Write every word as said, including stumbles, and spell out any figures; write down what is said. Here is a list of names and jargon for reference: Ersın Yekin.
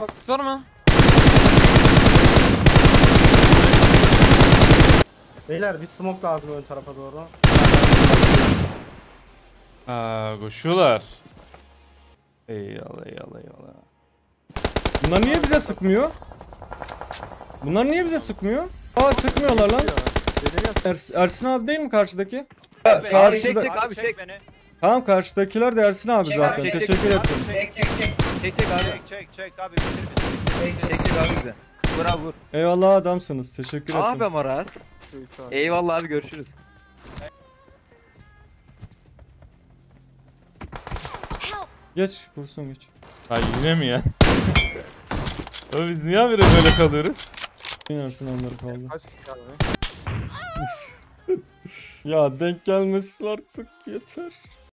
Baktık var mı? Beyler bir smoke lazım ön tarafa doğru. Aa, koşuyorlar. Eyvallah eyvallah eyvallah. Bunlar niye bize sıkmıyor? Bunlar niye bize sıkmıyor? Aa sıkmıyorlar lan. Ers Ersin abi değil mi karşıdaki? Ha, karşıda... Çek, çek abi, çek beni. Tamam karşıdakiler de Ersin abi çek zaten. Abi, çek, teşekkür ederim. Çek çek çek. Çek çek abi. Çek çek çek abi. Bitir, bitir. Çek çek abi bize. Vura vur. Eyvallah adamsınız. Teşekkür ederim. Abi Marat. Eyvallah abi görüşürüz. Geç kursun geç. Ay yine mi ya? Oğlum biz niye habire böyle kalıyoruz? İnersin onları kaldı. Ya denk gelmesin artık yeter.